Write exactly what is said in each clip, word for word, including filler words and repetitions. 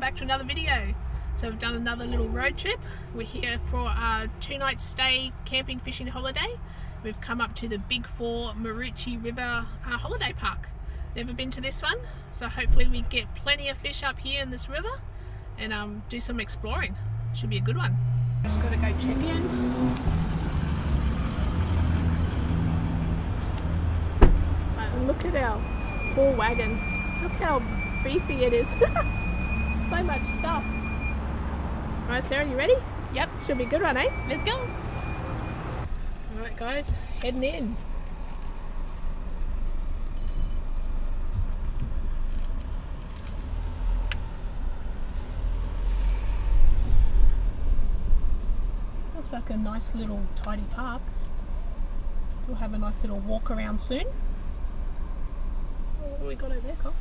welcome back to another video. So we've done another little road trip. We're here for our two night stay camping fishing holiday. We've come up to the Big four Maroochy River uh, Holiday Park. Never been to this one, so hopefully we get plenty of fish up here in this river and um, do some exploring. Should be a good one. Just gotta go check in. But look at our poor wagon. Look how beefy it is. So much stuff. Alright, Sarah, you ready? Yep. Should be a good one, eh? Let's go. Alright guys, heading in. Looks like a nice little tidy park. We'll have a nice little walk around soon. What have we got over there, Cole?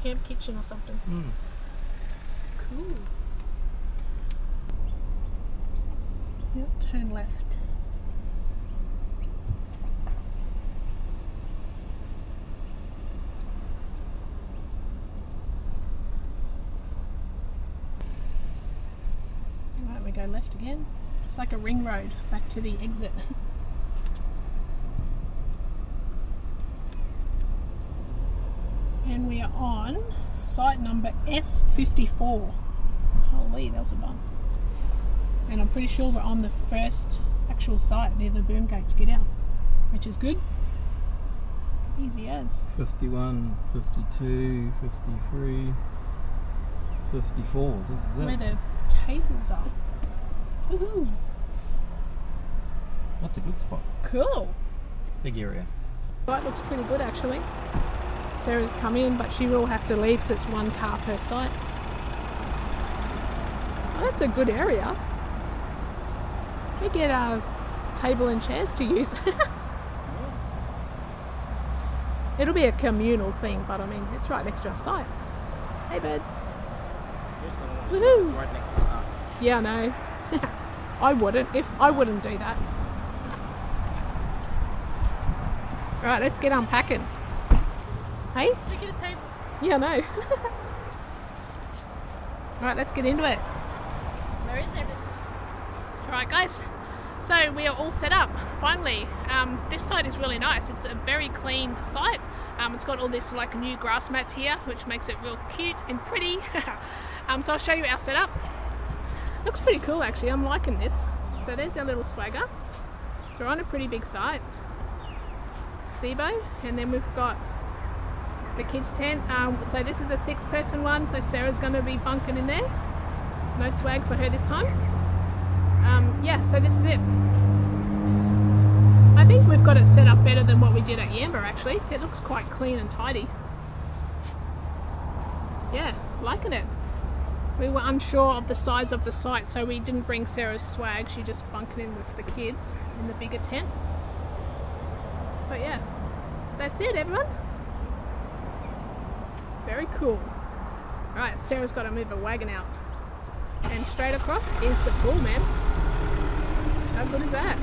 Camp kitchen or something. Mm. Cool. Yep, turn left. Alright, we go left again. It's like a ring road back to the exit. And we are on site number S fifty-four. Holy, that was a bump. And I'm pretty sure we're on the first actual site near the boom gate to get out, which is good. Easy as. fifty-one, fifty-two, fifty-three, fifty-four. This is it. Where the tables are. Woohoo! That's a good spot. Cool. Big area. Right, looks pretty good actually. Sarah's come in, but she will have to leave because it's one car per site. Well, that's a good area. We get our table and chairs to use. It'll be a communal thing, but I mean, it's right next to our site. Hey, birds. Woohoo! Right next to us. Yeah, I know. I wouldn't, if I wouldn't do that. Right, let's get unpacking. Hey? Look at a table. Yeah, I know. Alright, let's get into it. Where is everything? Alright guys, so we are all set up, finally. Um, this site is really nice. It's a very clean site. Um, it's got all this like new grass mats here, which makes it real cute and pretty. um, so I'll show you our setup. Looks pretty cool actually, I'm liking this. So there's our little swagger. So we're on a pretty big site. Gazebo, and then we've got the kids tent. Um, so this is a six person one, so Sarah's going to be bunking in there. No swag for her this time. Um, yeah, so this is it. I think we've got it set up better than what we did at Yamba actually. It looks quite clean and tidy. Yeah, liking it. We were unsure of the size of the site, so we didn't bring Sarah's swag. She just bunked in with the kids in the bigger tent. But yeah, that's it everyone. Very cool. Alright, Sarah's got to move a wagon out. And straight across is the pool, man. How good is that?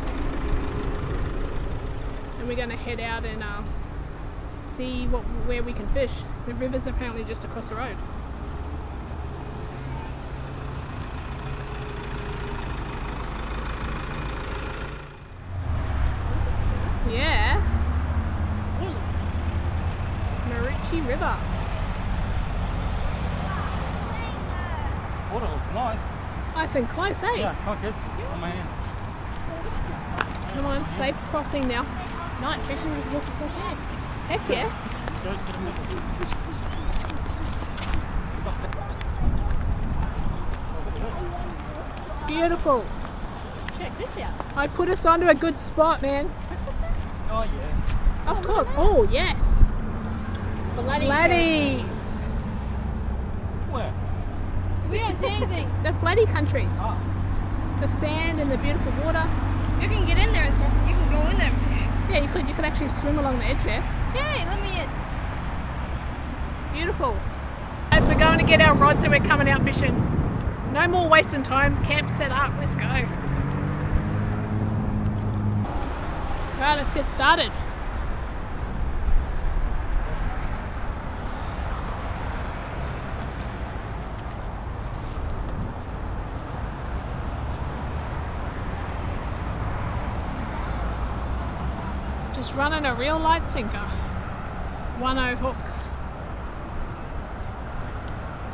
And we're going to head out and uh, see what where we can fish. The river's apparently just across the road. Yeah. Maroochy River. Water looks nice. Nice and close, eh? Yeah, quite good. Yeah. Oh, man. Come on, yeah. Safe crossing now. Night fishing is walking across here. Heck yeah. Beautiful. Check this out. I put us onto a good spot, man. Oh, yeah. Of course. Oh, yes. Bloody. Bloody. We don't see anything. The flooded country. Oh. The sand and the beautiful water. You can get in there. You can go in there. Yeah, you could. You could actually swim along the edge there. Hey, let me in. Beautiful. As we're going to get our rods and we're coming out fishing. No more wasting time. Camp set up. Let's go. Right, let's get started. Just running a real light sinker. one oh hook.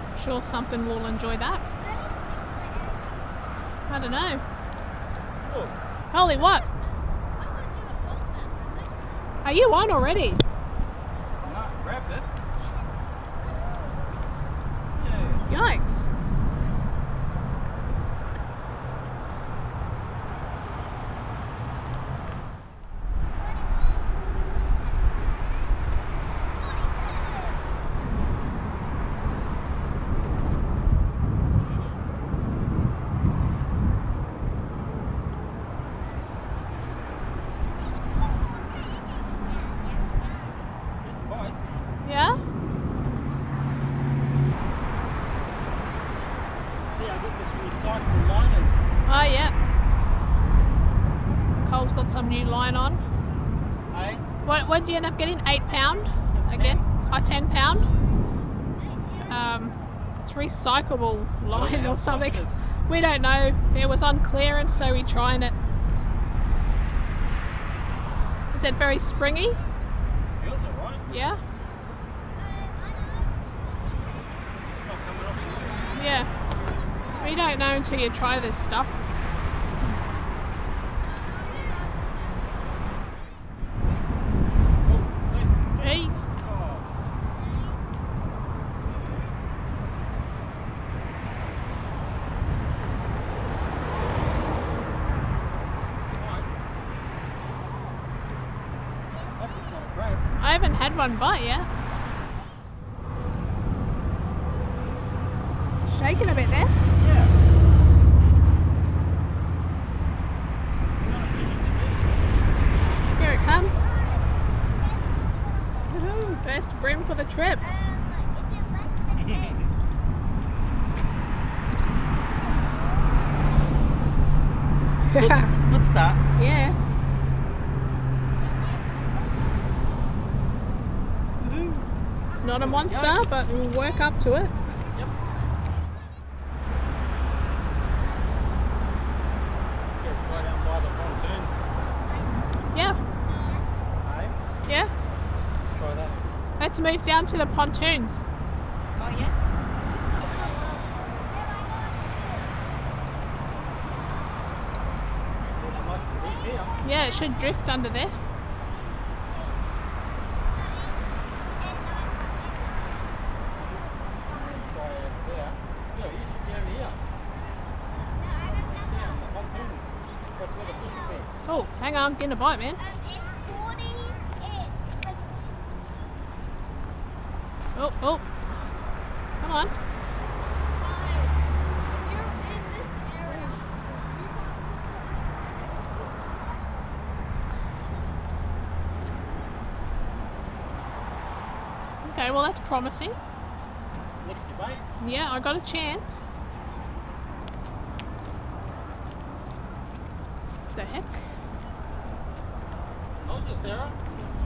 I'm sure something will enjoy that. I don't know. Oh. Holy what? Are you on already? I'm not. Grabbed it. Yeah. Yikes. What did you end up getting? Eight pound again? Oh, ten pound. Um, it's recyclable line or something. We don't know. It was on clearance, so we're trying it. Is it very springy? Feels alright. Yeah. Yeah. We don't know until you try this stuff. I haven't had one bite yet. Shaking a bit there. Yeah. Here it comes. Woohoo! First brim for the trip. Good start. Yeah. It's not a monster, but we'll work up to it. Yep. Yeah. Yeah. Let's try that. Let's move down to the pontoons. Oh yeah. Yeah, it should drift under there. Oh, hang on, getting a bite, man. Um, it's forty, it's... Oh, oh. Come on. Guys, if you're in this area, you... Okay, well that's promising. Lift your bait. Yeah, I got a chance. The heck? Sarah,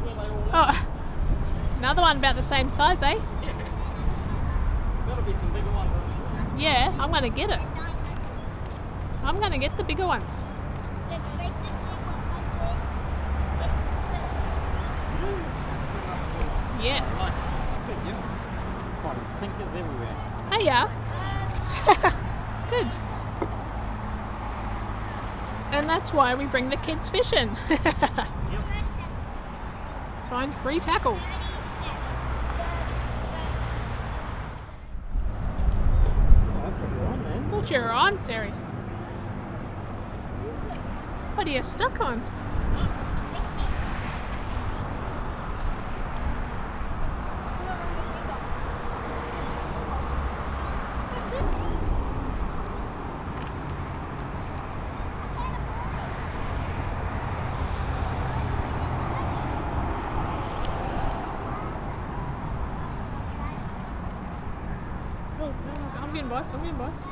where they all oh, another one about the same size, eh? Yeah. Gotta be some bigger ones. Yeah, I'm gonna get it. I'm gonna get the bigger ones. So basically, what we did. Yes. Got sinkers everywhere. Hey, yeah. Good. And that's why we bring the kids fishing. Find free tackle. Thought you were on, Sari. What are you stuck on? I'm getting bites, I'm getting bites.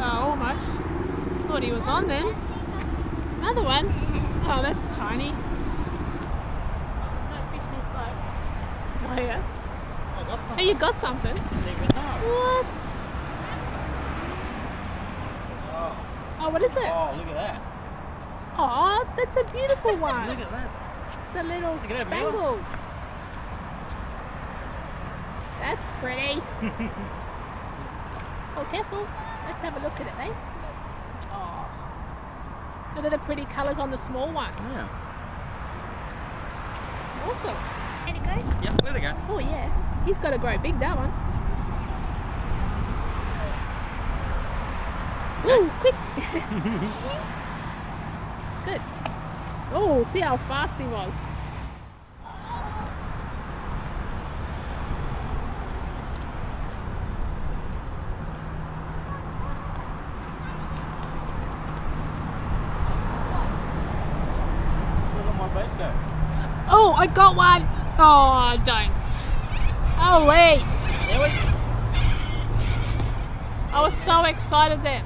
Oh, almost. Thought he was on then. Another one. Oh, that's tiny. Oh yeah? I got something. Oh, you got something? What? Oh. Oh, what is it? Oh, look at that. Oh, that's a beautiful one. Look at that. It's a little spangle. That's pretty. Oh, careful. Let's have a look at it, eh? Oh. Look at the pretty colours on the small ones. Yeah. Awesome. Let it go? Yeah, let it go. Oh yeah. He's got to grow big, that one. Ooh, quick. Good. Oh, see how fast he was. Oh, I got one! Oh, don't. Oh, wait. I was so excited then.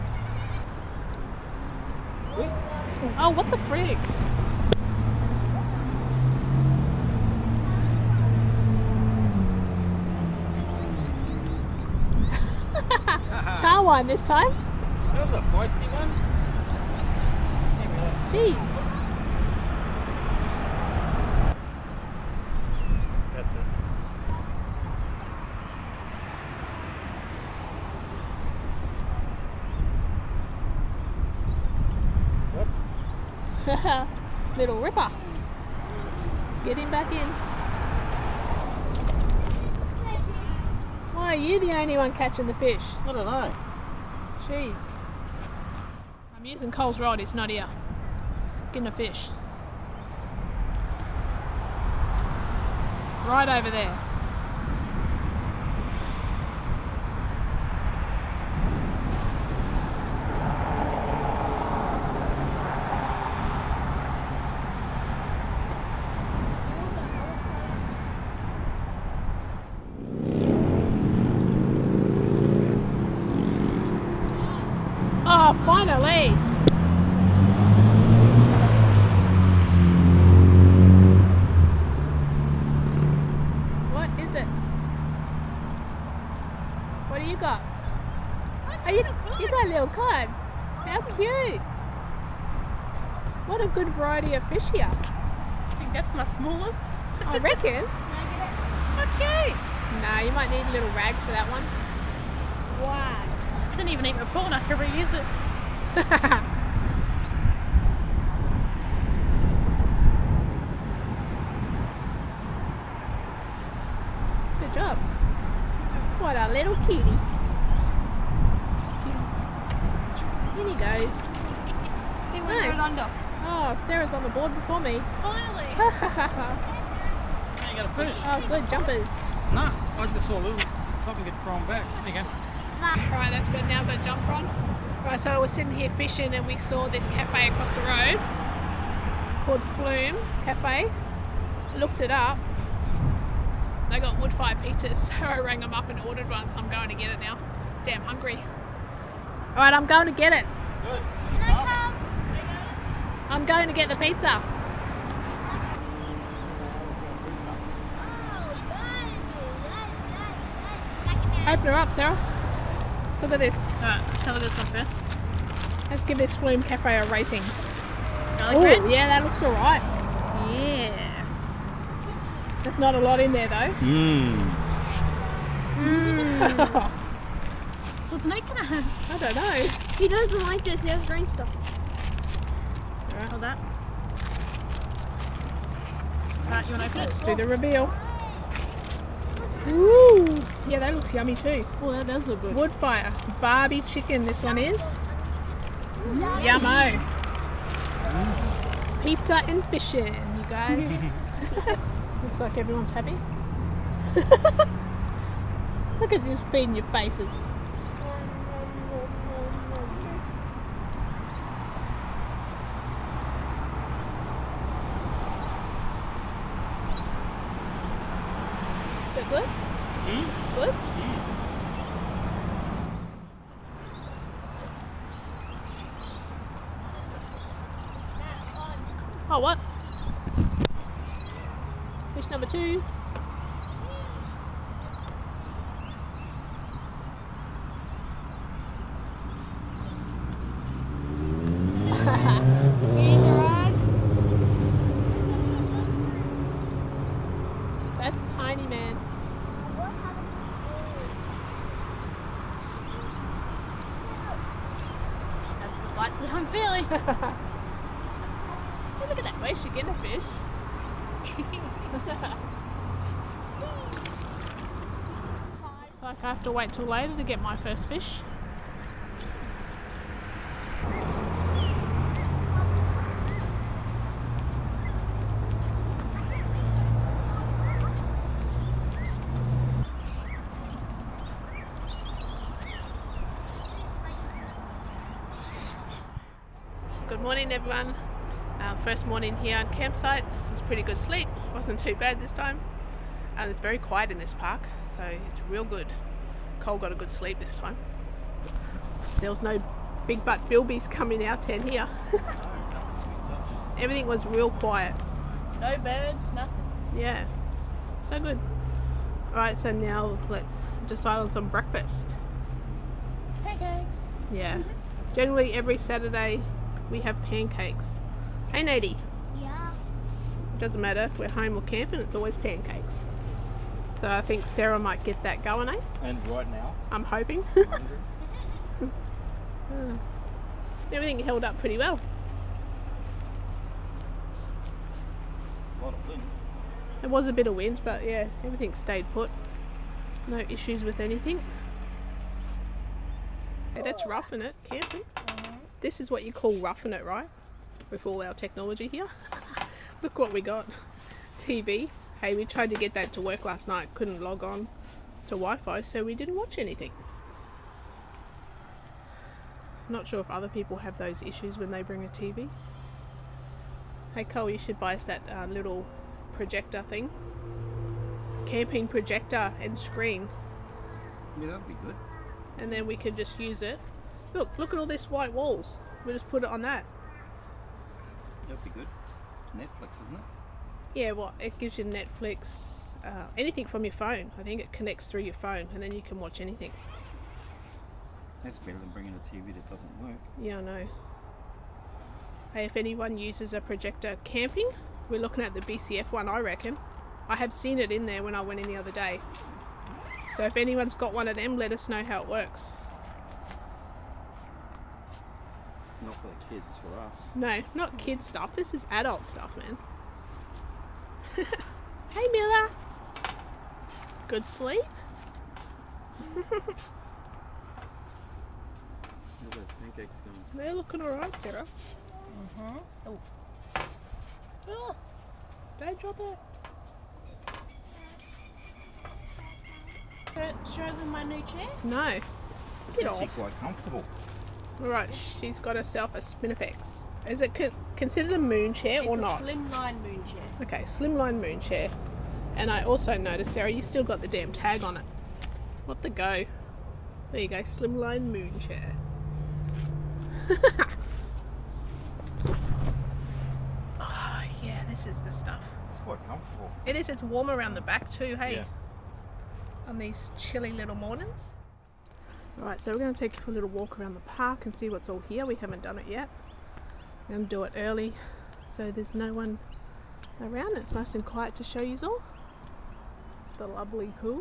Oh, what the frick? Tar one this time? That was a feisty one. Jeez. Little ripper. Get him back in. Why are you the only one catching the fish? I don't know. Jeez. I'm using Cole's rod, it's not here. Getting a fish. Right over there. Finally! What is it? What do you got? Are you, you got a little cod? How cute! What a good variety of fish here. I think that's my smallest. I reckon. How cute! No, you might need a little rag for that one. Wow. I didn't even eat my prawn, I can reuse it. Good job. What a little cutie. In he goes. He nice. Under. Oh, Sarah's on the board before me. Finally. Now you gotta push. Oh, good jumpers. Nah, I just saw a little something get thrown back. There you go. Alright, that's good. Now I've got a jumper on. Right, so we're sitting here fishing and we saw this cafe across the road called Flume Cafe. Looked it up. They got wood fire pizzas, so I rang them up and ordered one, so I'm going to get it now. Damn hungry. Alright, I'm going to get it. Good. Can I come? I'm going to get the pizza. Open her up, Sarah. Look at this. Alright, let's have a look at this one first. Let's give this Flume Cafe a rating. Garlic bread? Ooh, yeah, that looks alright. Yeah. There's not a lot in there though. Mmm. Mmm. What's Nate gonna have? I don't know. He doesn't like this, he has green stuff. Alright, hold that. Alright, you wanna open it? Let's do the reveal. Ooh, yeah, that looks yummy too. Oh, that does look good. Wood fire, Barbie chicken. This one is mm. yummo. Mm. Pizza and fishing, you guys. Looks like everyone's happy. Look at this feed in your faces. Good? Mm. Good? Mm. Oh, what? Fish number two. Getting the ride? That's tiny, man. That's the bites that I'm feeling. Hey, look at that way she's getting a fish. Looks like I have to wait till later to get my first fish. Good morning everyone. Uh, first morning here on campsite. It was pretty good sleep. It wasn't too bad this time. And it's very quiet in this park, so it's real good. Cole got a good sleep this time. There was no big butt bilbies coming out ten here. Everything was real quiet. No birds, nothing. Yeah, so good. Alright, so now let's decide on some breakfast. Pancakes. Yeah. Mm-hmm. Generally every Saturday we have pancakes. Hey Nadie. Yeah. It doesn't matter if we're home or camping, it's always pancakes. So I think Sarah might get that going, eh? And right now. I'm hoping. Everything held up pretty well. A lot of wind. It was a bit of wind, but yeah, everything stayed put. No issues with anything. Yeah, that's roughing it, camping. This is what you call roughing it, right? With all our technology here. Look what we got. T V. Hey, we tried to get that to work last night. Couldn't log on to Wi-Fi, so we didn't watch anything. Not sure if other people have those issues when they bring a T V. Hey Cole, you should buy us that uh, little projector thing. Camping projector and screen. Yeah, that'd be good. And then we could just use it. Look, look at all these white walls. We just put it on that. That'd be good. Netflix, isn't it? Yeah, well, it gives you Netflix, uh, anything from your phone. I think it connects through your phone and then you can watch anything. That's better than bringing a T V that doesn't work. Yeah, I know. Hey, if anyone uses a projector camping, we're looking at the B C F one, I reckon. I have seen it in there when I went in the other day. So if anyone's got one of them, let us know how it works. Not for the kids, for us. No, not kid stuff. This is adult stuff, man. Hey, Miller. Good sleep? Look at those pancakes going. They're looking alright, Sarah. Mm-hmm. Oh. Oh. Don't drop it. Show them my new chair? No. It's actually quite comfortable. Alright, she's got herself a Spinifex. Is it co considered a moon chair it's or not? It's a slimline moon chair. Okay, slimline moon chair. And I also noticed, Sarah, you still got the damn tag on it. What the go? There you go, slimline moon chair. Oh yeah, this is the stuff. It's quite comfortable. It is, it's warm around the back too, hey? Yeah. On these chilly little mornings. Alright, so we're going to take a little walk around the park and see what's all here. We haven't done it yet. We're going to do it early so there's no one around. It's nice and quiet to show you all. It's the lovely pool.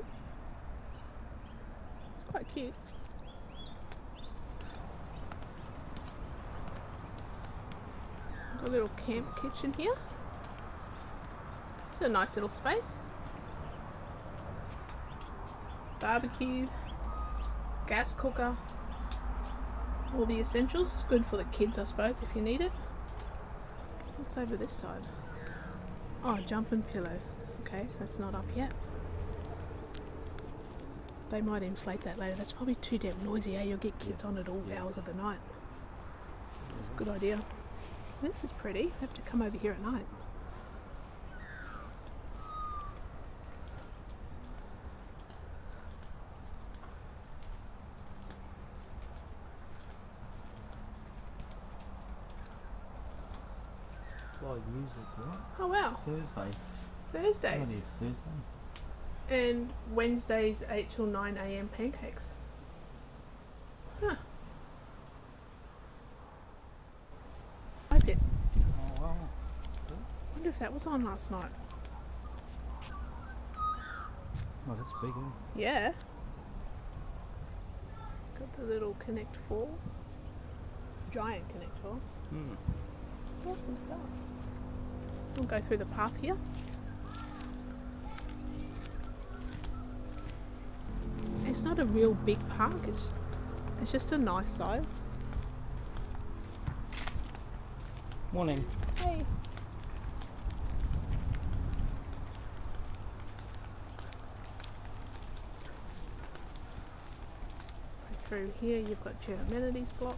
It's quite cute. Got a little camp kitchen here. It's a nice little space. Barbecue. Gas cooker, all the essentials. It's good for the kids, I suppose, if you need it. What's over this side? Oh, jumping pillow. Okay, that's not up yet. They might inflate that later. That's probably too damn noisy, eh? You'll get kids on at all hours of the night. That's a good idea. This is pretty. I have to come over here at night. Music, right? Oh wow. Thursday. Thursdays. Thursday. And Wednesdays eight till nine A M pancakes. Huh. I wonder if that was on last night. Oh, that's big, isn't it? Yeah. Got the little Connect four. Giant Connect four. Mm. Awesome stuff. We'll go through the path here. It's not a real big park, it's, it's just a nice size. Morning. Hey. Through here you've got your amenities block,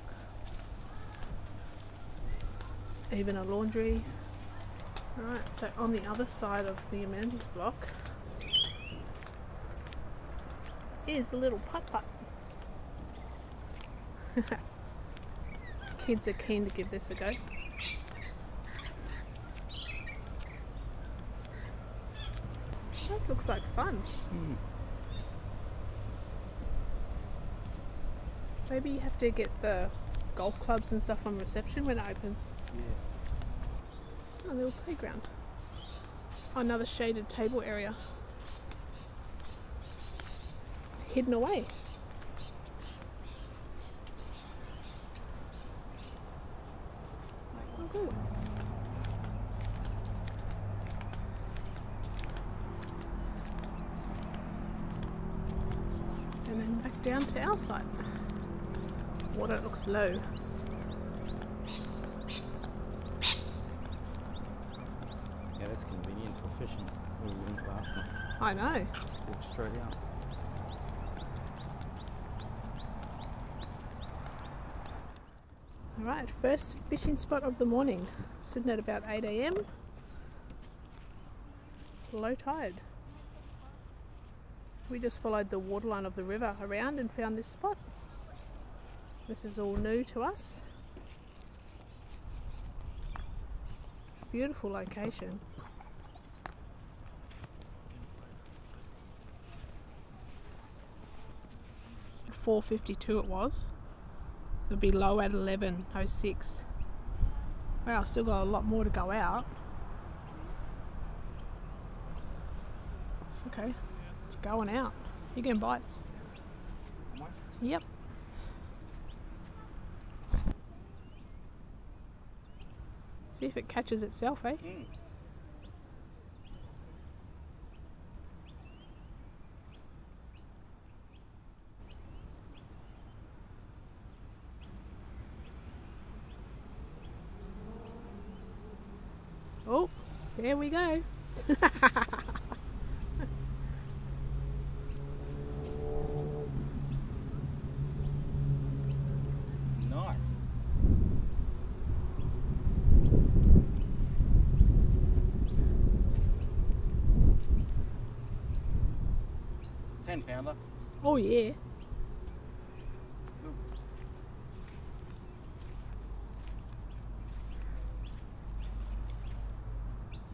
even a laundry. Alright, so on the other side of the amenities block is a little putt-putt. Kids are keen to give this a go. That looks like fun. Mm. Maybe you have to get the golf clubs and stuff on reception when it opens. Yeah. A little playground. Oh, another shaded table area. It's hidden away. Oh, good. And then back down to our site. Water looks low. Yeah, that's convenient for fishing. We wouldn't last night. I know. Just walk straight out. Alright, first fishing spot of the morning. Sitting at about eight A M Low tide. We just followed the waterline of the river around and found this spot. This is all new to us. Beautiful location. At four fifty-two it was. It'll be low at eleven oh six. Wow, still got a lot more to go out. Okay, it's going out. You're getting bites. Yep. See if it catches itself, eh? Mm. Oh, there we go. ten pounder. Oh yeah.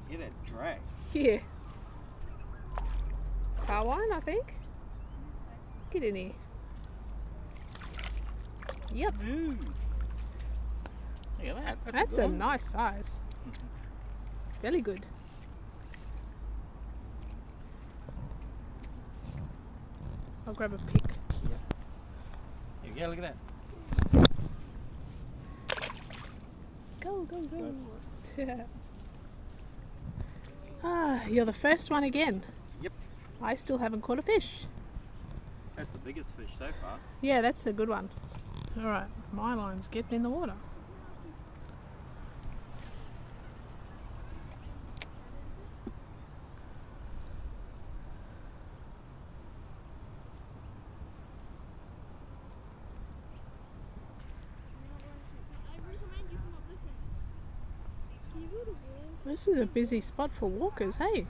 Get a drag. Yeah. Tarwine, I think. Get in here. Yep. Mm. Look at that. That's, That's a, a nice size. Very good. I'll grab a pick. Yeah. Here we go, look at that. Go, go, go. Go for it. Ah, you're the first one again. Yep. I still haven't caught a fish. That's the biggest fish so far. Yeah, that's a good one. Alright, my line's getting in the water. This is a busy spot for walkers, hey?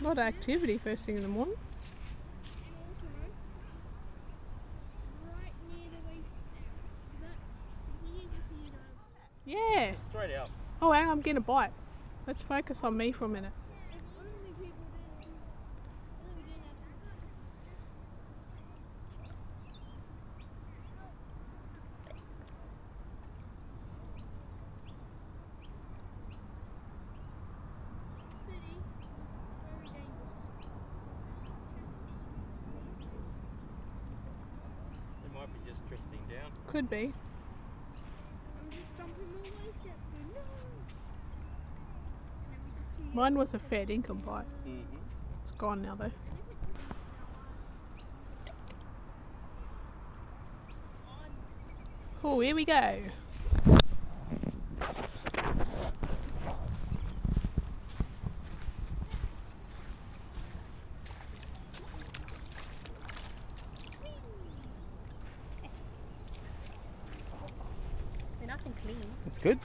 A lot of activity first thing in the morning. Yeah! Straight out. Oh, hang on, I'm getting a bite. Let's focus on me for a minute. down? Could be. I'm just dumping all those steps. No. Mine was a fair income bite. Mm-hmm. It's gone now though. Oh, here we go. Nice and clean. It's good.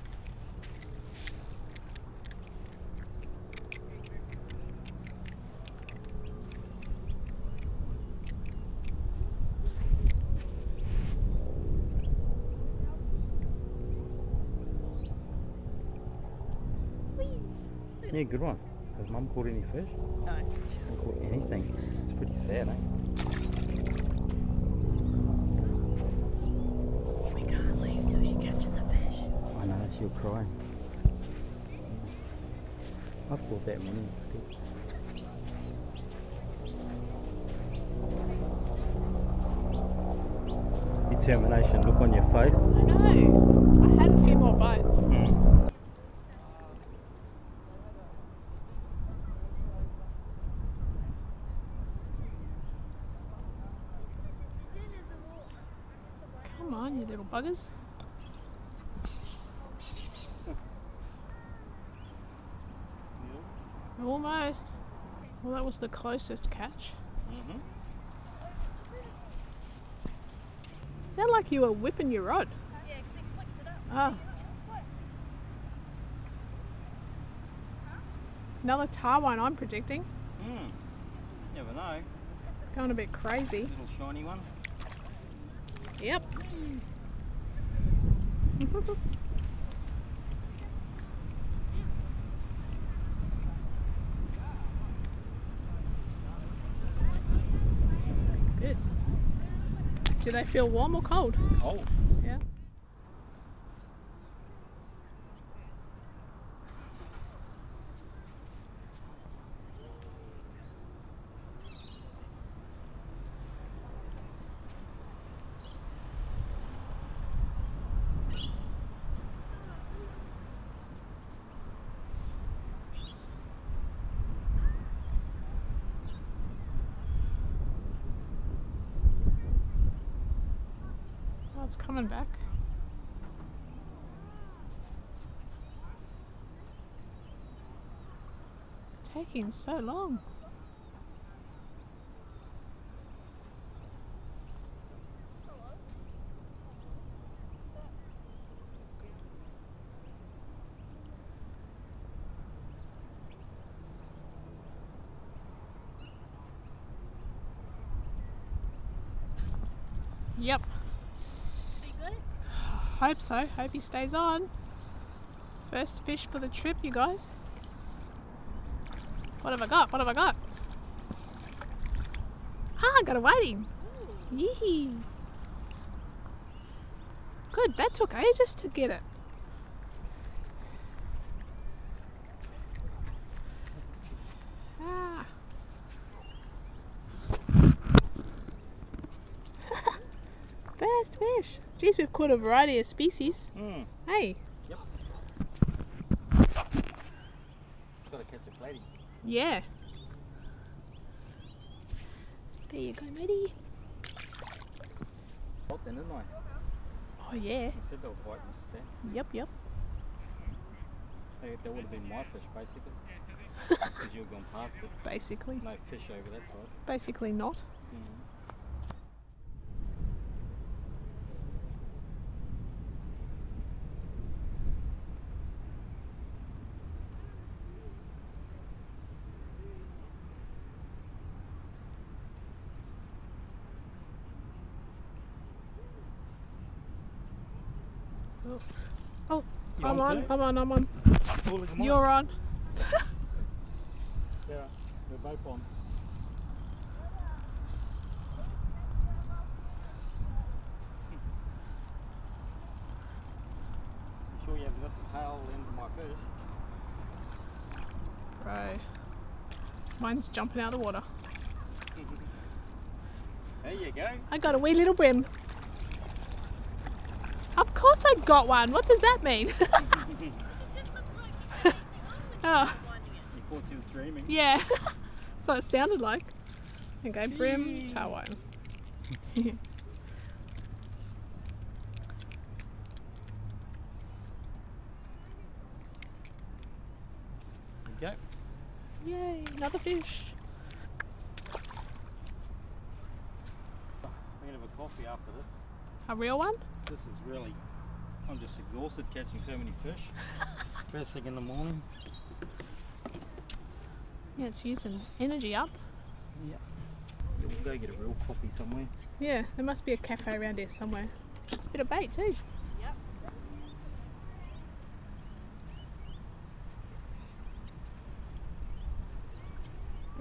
Yeah, good one. Has Mum caught any fish? No. She hasn't caught anything. It's pretty sad, eh? You're crying. I've caught that one, it's good. Determination, look on your face. I know. I had a few more bites. Mm. Come on, you little buggers. Almost. Well, that was the closest catch. Mm-hmm. Sound like you were whipping your rod. Yeah, because it flicked it up. Ah. Another tar one, I'm predicting. Mm. Never know. Going a bit crazy. Little shiny one. Yep. Mm. Do they feel warm or cold? Cold. Yeah. It's coming back. Taking so long. Yep. Hope so. Hope he stays on. First fish for the trip, you guys. What have I got? What have I got? Ah, I got a whiting. Yee. Good. That took ages to get it. Ah. First fish. Geez, we've caught a variety of species. Mm. Hey. Yep. Just gotta catch a platy. Yeah. There you go, matey. Caught then, didn't I? Oh yeah. I said they were biting just there. Yep, yep. That would have been my fish, basically. Because you've gone past it. Basically. No fish over that side. Basically not. Mm. Oh, You're I'm on, on I'm on, I'm on. on. You're on. Yeah, we're both on. You sure you haven't got the tail end of my fish? Right. Mine's jumping out of the water. There you go. I got a wee little brim. course I've got one. What does that mean? Oh. You thought she was dreaming. Yeah. That's what it sounded like. Okay, brim, tarwine. There you go. Yay, another fish. We're going to have a coffee after this. A real one? This is really, I'm just exhausted catching so many fish. First thing in the morning. Yeah, it's using energy up. Yeah. Yeah, we'll go get a real coffee somewhere. Yeah, there must be a cafe around here somewhere. It's a bit of bait too. Yep.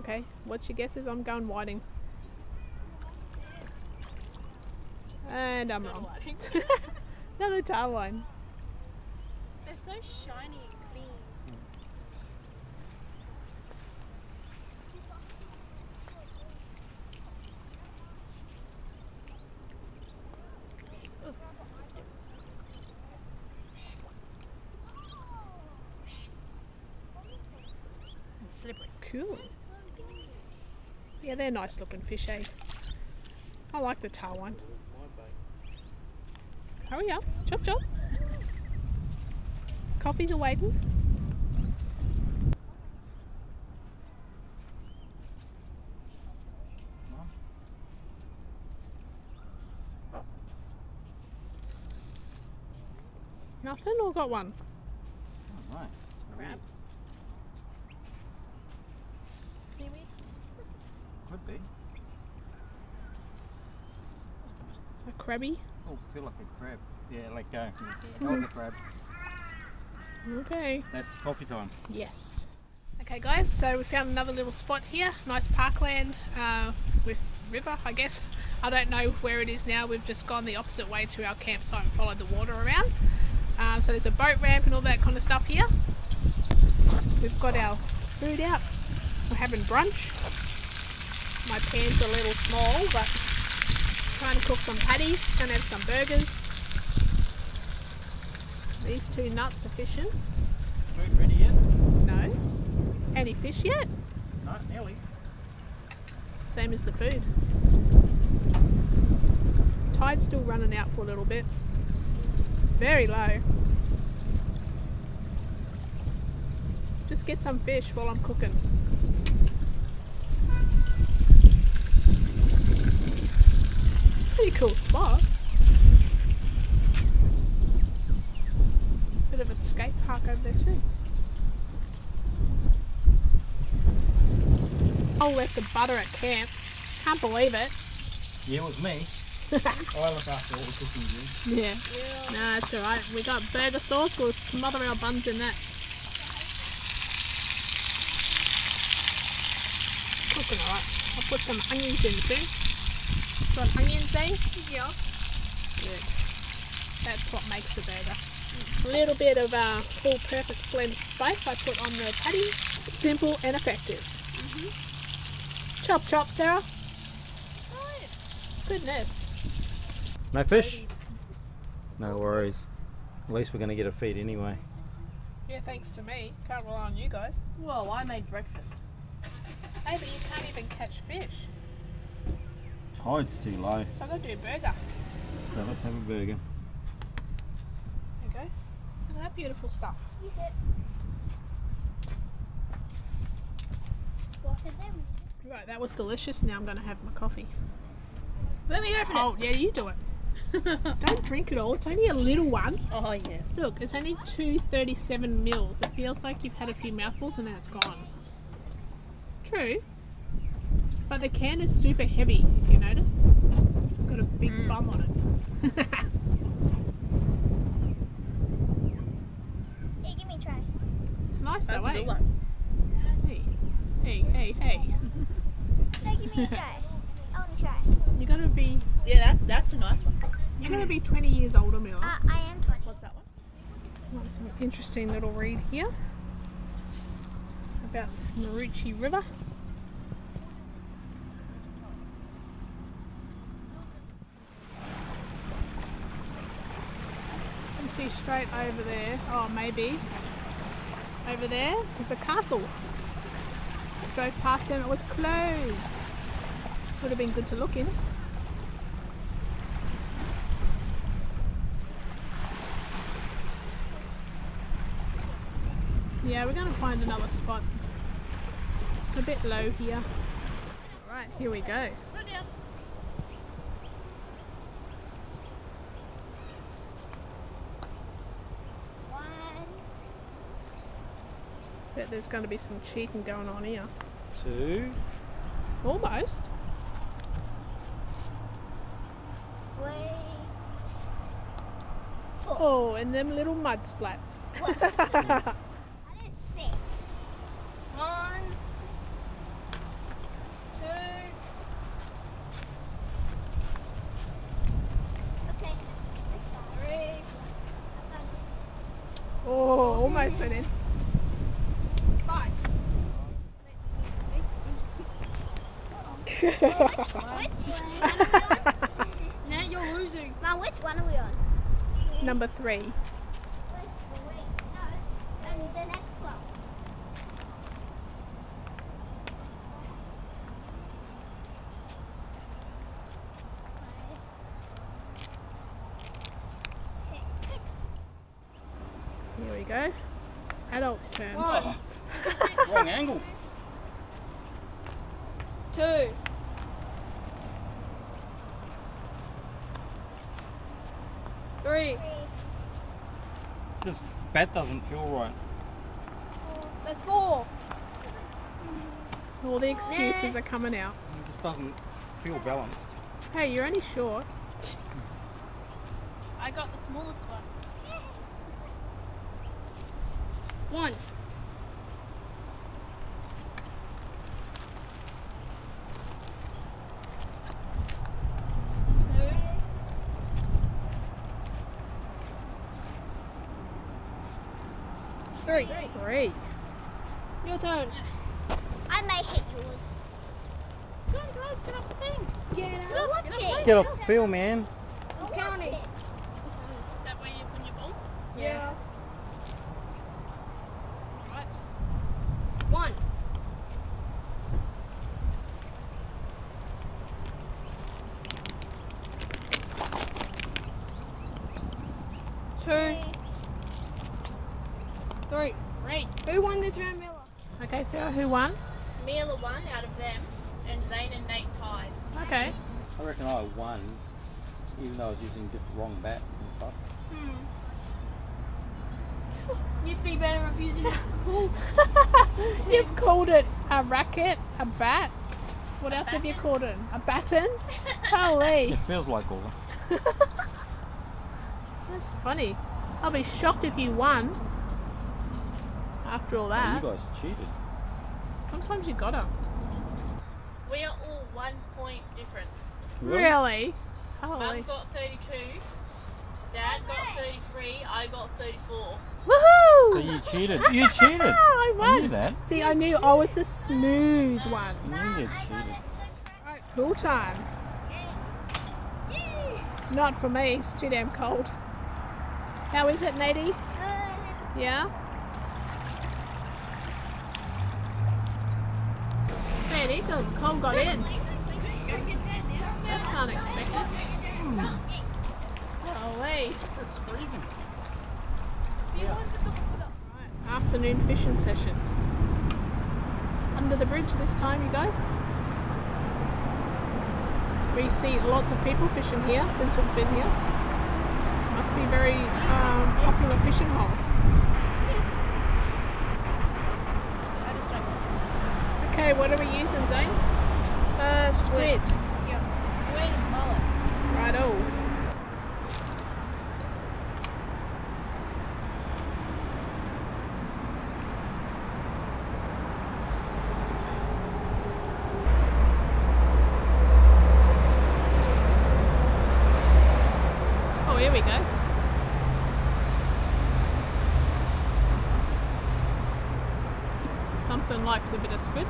Okay, what's your guesses? I'm going whiting. And I'm wrong. Another tarwine. They're so shiny and clean. Mm. And slippery. Cool. Yeah, they're nice looking fish, eh? I like the tarwine. Hurry up, chop chop. Coffees are waiting. Nothing or got one? Oh, right. Crab. Seaweed? Could be. A crabby? Oh, I feel like a crab. Yeah, let go. That was a crab. Okay. That's coffee time. Yes. Okay guys, so we found another little spot here. Nice parkland uh, with river, I guess. I don't know where it is now. We've just gone the opposite way to our campsite and followed the water around. Um, so there's a boat ramp and all that kind of stuff here. We've got our food out. We're having brunch. My pan's a little small, but trying to cook some patties, gonna have some burgers. These two nuts are fishing. Food ready yet? No. Any fish yet? Not nearly. Same as the food. Tide's still running out for a little bit. Very low. Just get some fish while I'm cooking. Pretty cool spot. Bit of a skate park over there too. I left the butter at camp. Can't believe it. Yeah, it was me. I look after all the cooking, dude. Yeah. yeah. Nah, it's alright. We got burger sauce. We'll smother our buns in that. Cooking alright. I'll put some onions in too. Got onions, eh? Yeah. Good. That's what makes the burger. A little bit of uh, full-purpose blend spice I put on the patties. Simple and effective. Mm-hmm. Chop, chop, Sarah. Good. Goodness. No fish? No worries. At least we're going to get a feed anyway. Yeah, thanks to me. Can't rely on you guys. Well, I made breakfast. Hey, but you can't even catch fish. Oh, it's too low. So I've got to do a burger. So let's have a burger. There you go. Look at that beautiful stuff. Use it. Right, that was delicious. Now I'm going to have my coffee. Let me open oh, it. Oh, yeah, you do it. Don't drink it all. It's only a little one. Oh, yes. Look, it's only two thirty-seven mils. It feels like you've had a few mouthfuls and then it's gone. True. But the can is super heavy, if you notice. It's got a big mm. bum on it. Hey, give me a try. It's nice though, eh? That's a good one. Hey, hey, hey, hey. So give me a try. I want to try. You're going to be... Yeah, that, that's a nice one. You're going to be twenty years older, Mila. Uh, I am twenty. What's that one? Got some interesting little read here. About Maroochy River. see straight over there. Oh, maybe. Over there, there's a castle. Drove past them, it was closed. Would have been good to look in. Yeah, we're going to find another spot. It's a bit low here. Alright, here we go. Bet there's going to be some cheating going on here. Two. Almost. Three. Four. Oh, and them little mud splats. What? I did six. One. Two. Okay. Three. Oh, almost went in. Which one? No, you're losing. Mum, which one are we on? Number three. Wait, wait, no, and the next one. Six. Here we go. Adult's turn. Oh. Wrong angle. Two. Three. This bat doesn't feel right. Four. That's four. All the excuses Next. are coming out. It just doesn't feel balanced. Hey, you're only short. I got the smallest one. One. Three. Three. Your turn. I may hit yours. Come on, guys, get off the thing. Get off, You're watching. Get off, get off the field, man. I'm counting. Is that where you put your bolts? Yeah. yeah. Right. One. Two. Three. Three. Who won this round, Mila? Okay, Sarah, who won? Mila won out of them, and Zane and Nate tied. Okay. I reckon I won, even though I was using just wrong bats and stuff. Hmm. You'd be better if you didn't. You've called it a racket, a bat. What a else baton. have you called it? A baton? Holy. It feels like all. That's funny. I'll be shocked if you won. After all that, oh, you guys cheated. Sometimes you gotta. We are all one point difference. Really? really? Mum got thirty-two, Dad got thirty-three, I got thirty-four. Woohoo! So you cheated. You cheated. I won. I knew that. See, I knew I was the smooth one. Mom, you cheated. Alright, pool time. Yeah. Not for me. It's too damn cold. How is it, Nadie? Good. Yeah. Cole got in. That's unexpected. Mm. Holy. It's freezing. Yeah. Right. Afternoon fishing session. Under the bridge this time, you guys. We see lots of people fishing here since we've been here. Must be very um, popular fishing hole. Okay, what are we using, Zane? Uh, squid. Yeah, squid and mullet. Righto. Oh, here we go. Something likes a bit of squid.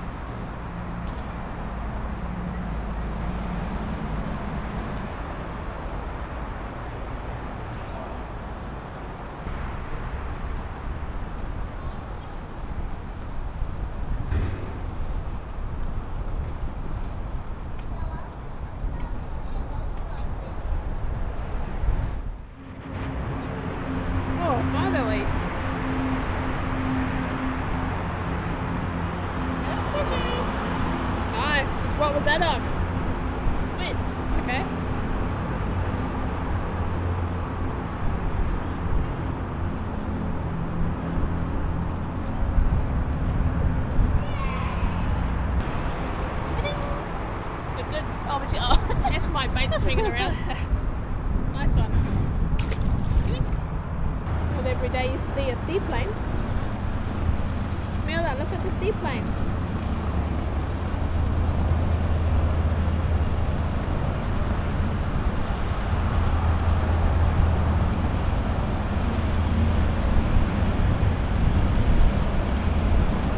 that up. Spin. Okay. Good, good. Oh, but you, oh. That's my bait swinging around. Nice one. Good. Well, every day you see a seaplane. Melda, look at the seaplane.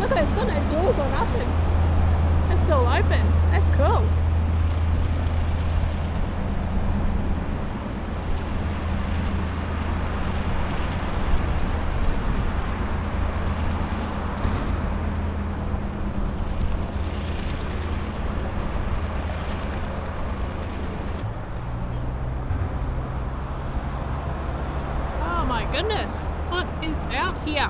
Look, it's got no doors or nothing. It's just all open. That's cool. Goodness, what is out here?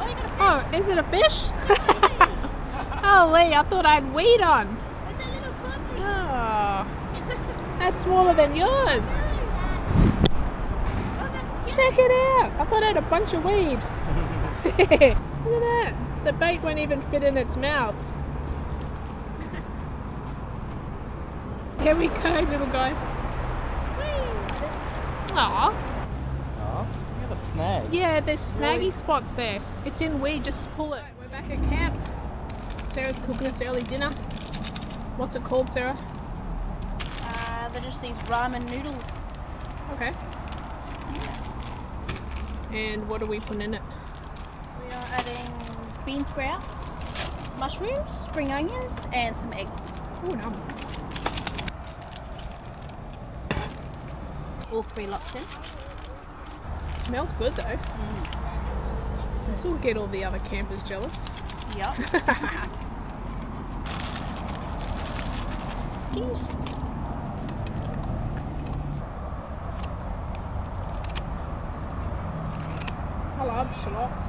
Oh, oh, is it a fish? Holy, I thought I had weed on. It's a little puppy. Oh, that's smaller than yours. Oh, that's check it out. I thought I had a bunch of weed. Look at that. The bait won't even fit in its mouth. Here we go, little guy. Aww. Aww, you got a snag. Yeah, there's snaggy really? Spots there. It's in weed, just pull it. Right, we're back at camp. Sarah's cooking us early dinner. What's it called, Sarah? Uh, they're just these ramen noodles. Okay. Yeah. And what are we putting in it? We are adding bean sprouts, mushrooms, spring onions, and some eggs. Oh, no. All three lots in. Smells good though. Mm. This will get all the other campers jealous. Yup. I love shallots.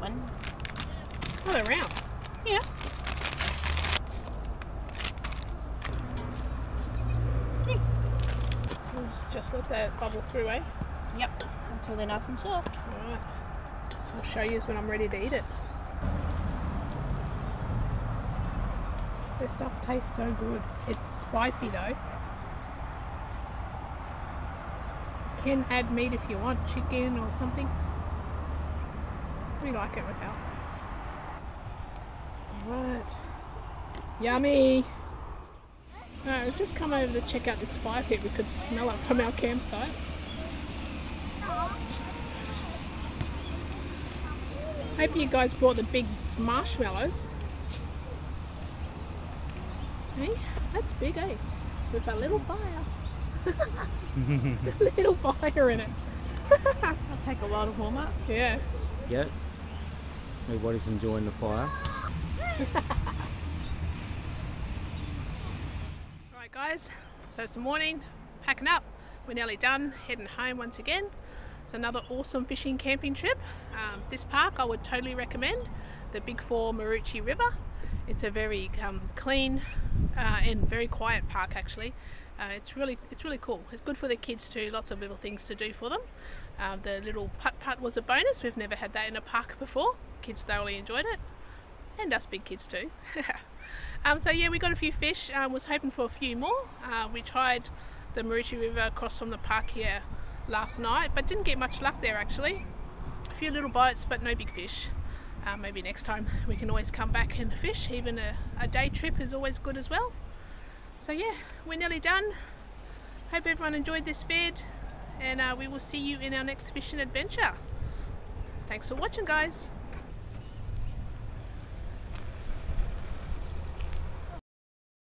One. Oh, they're round. Yeah. Okay. We'll just let that bubble through, eh? Yep. Until they're nice and soft. Alright. I'll show you when I'm ready to eat it. This stuff tastes so good. It's spicy though. Can add meat if you want, chicken or something. We like it without. Alright. Yummy! Alright, we've just come over to check out this fire pit. We could smell it from our campsite. Hope you guys brought the big marshmallows. Hey, that's big, eh? With a little fire. Little fire in it. I'll take a while to warm up. Yeah. Yep. Everybody's enjoying the fire. Alright guys, so it's the morning, packing up, we're nearly done, heading home once again. It's another awesome fishing camping trip. Um, this park I would totally recommend, the Big four Maroochy River. It's a very um, clean uh, and very quiet park actually. Uh, it's really it's really cool. It's good for the kids too, lots of little things to do for them. Uh, the little putt-putt was a bonus. We've never had that in a park before. Kids thoroughly enjoyed it, and us big kids too. um, so yeah, we got a few fish. Um, was hoping for a few more. Uh, we tried the Maroochy River across from the park here last night, but didn't get much luck there actually. A few little bites, but no big fish. Uh, maybe next time we can always come back and fish. Even a, a day trip is always good as well. So yeah, we're nearly done. Hope everyone enjoyed this vid, and uh, we will see you in our next fishing adventure. Thanks for watching, guys.